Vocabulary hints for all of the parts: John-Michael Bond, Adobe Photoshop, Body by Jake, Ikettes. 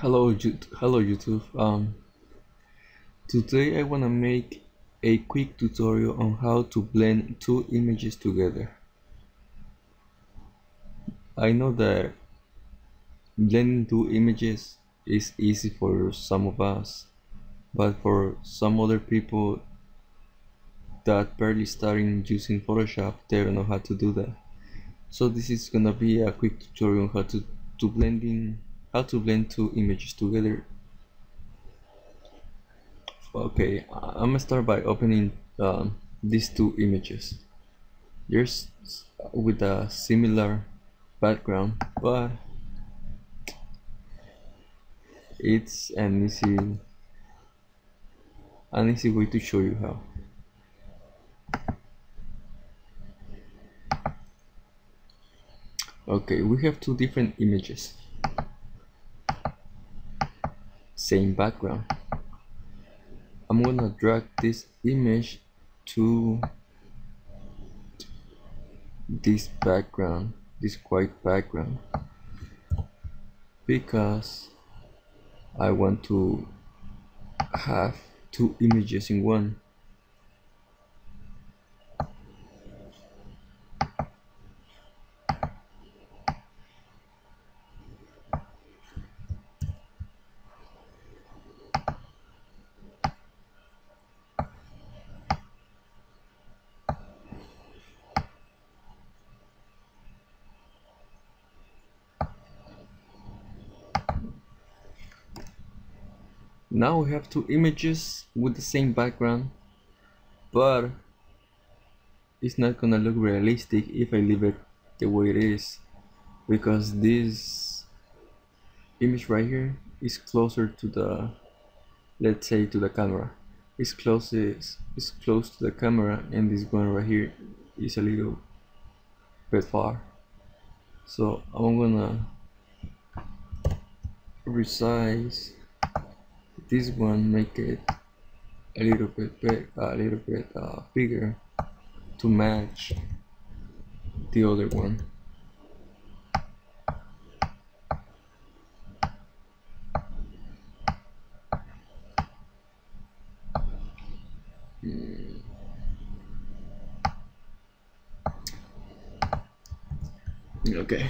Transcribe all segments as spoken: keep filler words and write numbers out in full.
Hello, hello YouTube. Um, today I want to make a quick tutorial on how to blend two images together. I know that blending two images is easy for some of us, but for some other people that barely starting using Photoshop, they don't know how to do that. So this is gonna be a quick tutorial on how to to blending. How to blend two images together. Okay, I'm gonna start by opening um, these two images. They're with a similar background, but it's an easy, an easy way to show you how. Okay, we have two different images. Same background. I'm gonna drag this image to this background, this white background, because I want to have two images in one. Now we have two images with the same background, but it's not gonna look realistic if I leave it the way it is, because this image right here is closer to the, let's say, to the camera. It's close, it's, it's close to the camera, and this one right here is a little bit far. So I'm gonna resize this one, make it a little bit big, a little bit uh, bigger to match the other one. Mm. Okay.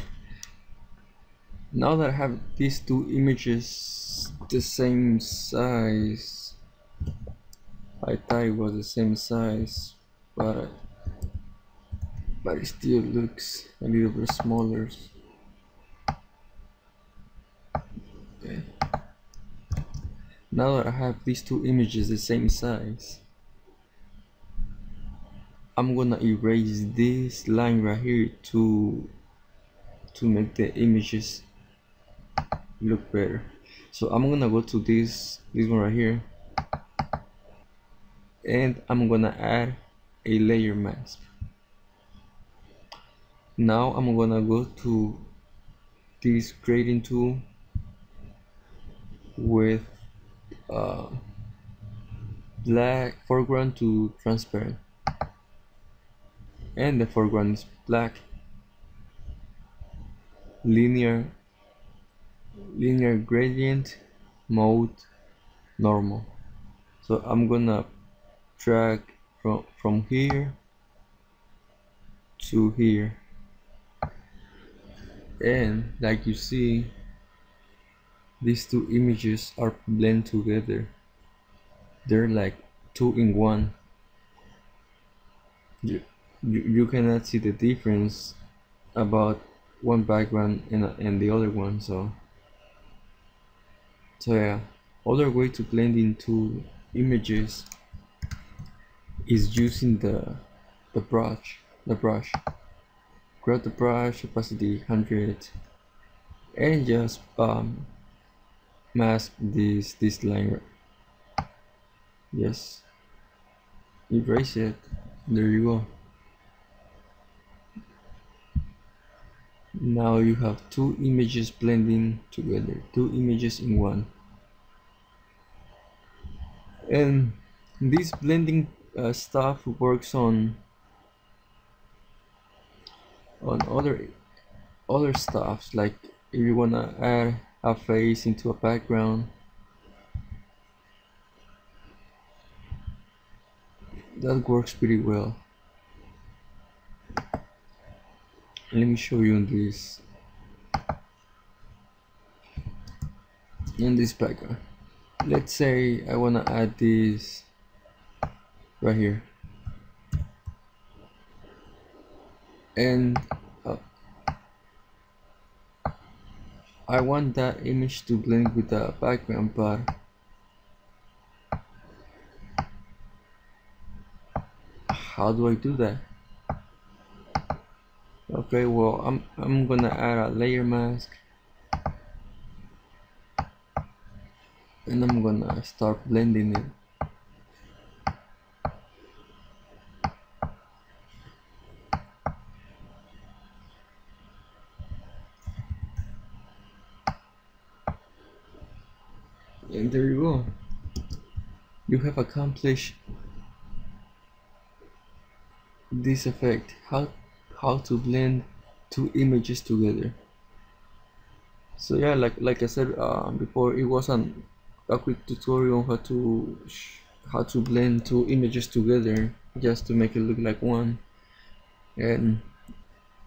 Now that I have these two images the same size, I thought it was the same size, but but it still looks a little bit smaller. Okay. Now that I have these two images the same size, I'm gonna erase this line right here to to make the images look better. So I'm gonna go to this this one right here, and I'm gonna add a layer mask. Now I'm gonna go to this grading tool with uh, black foreground to transparent, and the foreground is black. Linear linear gradient mode normal. So I'm gonna drag from from here to here, and like you see, these two images are blend together. They're like two in one. You, you, you cannot see the difference about one background and, and the other one. So so yeah, other way to blend in two images is using the the brush the brush grab the brush, opacity one hundred, and just um, mask this this line. Yes, erase it. There you go. Now you have two images blending together, two images in one. And this blending uh, stuff works on on other other stuff. Like if you wanna add a face into a background. That works pretty well. Let me show you in this in this background. Let's say I want to add this right here, and uh, I want that image to blend with the background, but how do I do that? Okay, well, I'm I'm gonna add a layer mask, and I'm gonna start blending it. And there you go. You have accomplished this effect. How how to blend two images together. So yeah, like like I said uh, before, it was an a quick tutorial on how to how to blend two images together just to make it look like one. And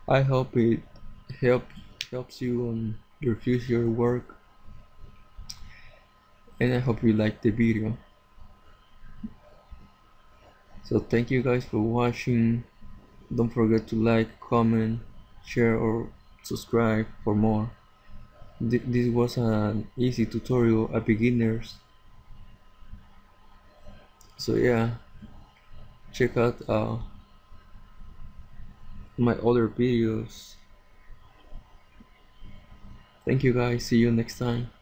I hope it help helps you on your future work. And I hope you liked the video. So thank you guys for watching. Don't forget to like, comment, share, or subscribe for more. Th this was an easy tutorial, a beginners. So yeah, check out uh, my other videos. Thank you guys. See you next time.